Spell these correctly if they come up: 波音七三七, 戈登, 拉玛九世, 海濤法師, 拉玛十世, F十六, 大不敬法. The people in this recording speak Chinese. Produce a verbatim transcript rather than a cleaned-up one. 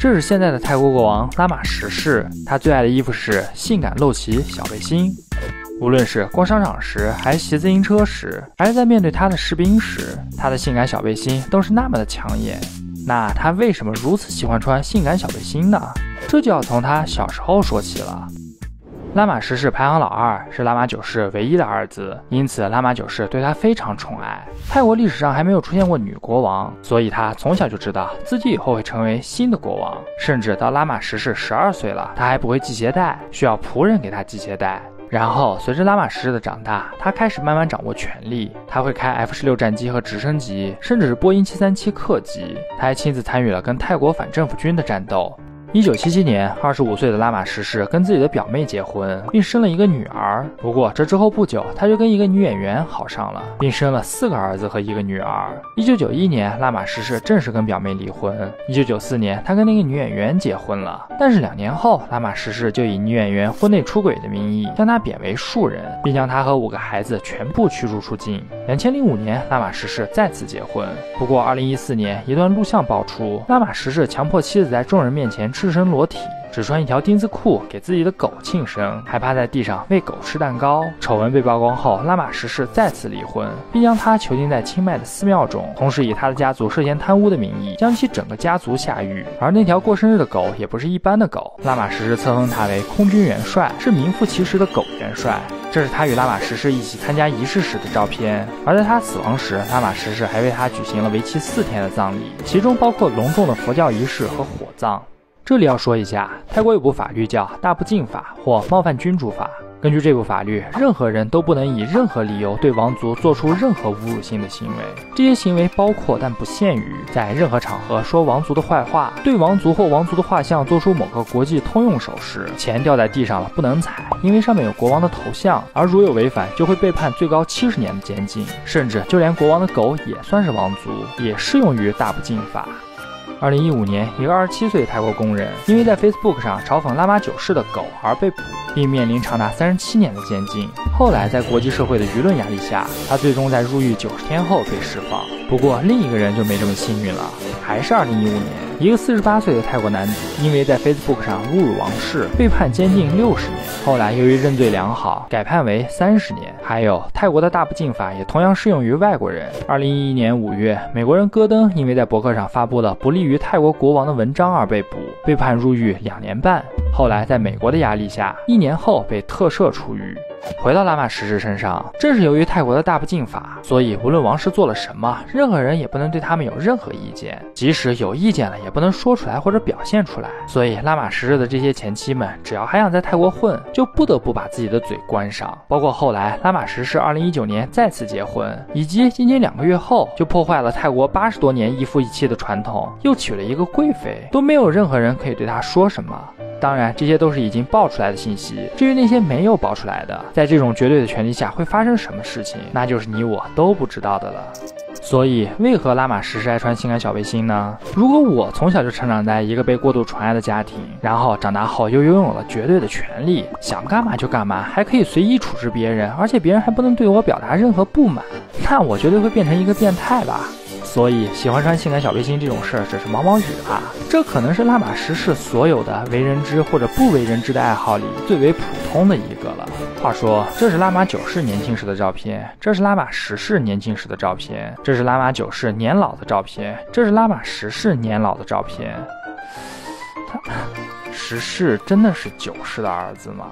这是现在的泰国国王拉玛十世，他最爱的衣服是性感露脐小背心。无论是逛商场时，还骑自行车时，还是在面对他的士兵时，他的性感小背心都是那么的抢眼。那他为什么如此喜欢穿性感小背心呢？这就要从他小时候说起了。 拉玛十世排行老二，是拉玛九世唯一的儿子，因此拉玛九世对他非常宠爱。泰国历史上还没有出现过女国王，所以他从小就知道自己以后会成为新的国王。甚至到拉玛十世十二岁了，他还不会系鞋带，需要仆人给他系鞋带。然后随着拉玛十世的长大，他开始慢慢掌握权力，他会开 F 十六战机和直升机，甚至是波音七三七客机。他还亲自参与了跟泰国反政府军的战斗。 一九七七年， 二十五岁的拉玛十世跟自己的表妹结婚，并生了一个女儿。不过这之后不久，他就跟一个女演员好上了，并生了四个儿子和一个女儿。一九九一年，拉玛十世正式跟表妹离婚。一九九四年，他跟那个女演员结婚了。但是两年后，拉玛十世就以女演员婚内出轨的名义，将她贬为庶人，并将她和五个孩子全部驱逐出境。二零零五年，拉玛十世再次结婚。不过二零一四年，一段录像爆出，拉玛十世强迫妻子在众人面前 赤身裸体，只穿一条丁字裤给自己的狗庆生，还趴在地上喂狗吃蛋糕。丑闻被曝光后，拉玛十世再次离婚，并将她囚禁在清迈的寺庙中，同时以她的家族涉嫌贪污的名义，将其整个家族下狱。而那条过生日的狗也不是一般的狗，拉玛十世册封他为空军元帅，是名副其实的狗元帅。 这是他与拉玛十世一起参加仪式时的照片，而在他死亡时，拉玛十世还为他举行了为期四天的葬礼，其中包括隆重的佛教仪式和火葬。这里要说一下，泰国有部法律叫《大不敬法》或《冒犯君主法》。 根据这部法律，任何人都不能以任何理由对王族做出任何侮辱性的行为。这些行为包括但不限于在任何场合说王族的坏话，对王族或王族的画像做出某个国际通用手势，钱掉在地上了不能踩，因为上面有国王的头像，而如有违反就会被判最高七十年的监禁，甚至就连国王的狗也算是王族，也适用于大不敬法。 二零一五年，一个二十七岁泰国工人因为在 Facebook 上嘲讽拉玛九世的狗而被捕，并面临长达三十七年的监禁。后来，在国际社会的舆论压力下，他最终在入狱九十天后被释放。不过，另一个人就没这么幸运了。还是二零一五年，一个四十八岁的泰国男子因为在 Facebook 上侮辱王室，被判监禁六十年。后来，由于认罪良好，改判为三十年。还有，泰国的大不敬法也同样适用于外国人。二零一一年五月，美国人戈登因为在博客上发布了不利于 于泰国国王的文章而被捕，被判入狱两年半。后来在美国的压力下，一年后被特赦出狱。回到拉玛十世身上，正是由于泰国的大不敬法，所以无论王室做了什么，任何人也不能对他们有任何意见，即使有意见了，也不能说出来或者表现出来。所以拉玛十世的这些前妻们，只要还想在泰国混，就不得不把自己的嘴关上。包括后来拉玛十世二零一九年再次结婚，以及仅仅两个月后就破坏了泰国八十多年一夫一妻的传统，又 娶了一个贵妃，都没有任何人可以对她说什么。当然，这些都是已经爆出来的信息。至于那些没有爆出来的，在这种绝对的权力下会发生什么事情，那就是你我都不知道的了。所以，为何拉玛十世爱穿性感小背心呢？如果我从小就成长在一个被过度宠爱的家庭，然后长大后又拥有了绝对的权利，想干嘛就干嘛，还可以随意处置别人，而且别人还不能对我表达任何不满，那我绝对会变成一个变态吧。 所以，喜欢穿性感小背心这种事儿只是毛毛雨吧？这可能是拉玛十世所有的为人知或者不为人知的爱好里最为普通的一个了。话说，这是拉玛九世年轻时的照片，这是拉玛十世年轻时的照片，这是拉玛九世年老的照片，这是拉玛十世年老的照片。他十世真的是九世的儿子吗？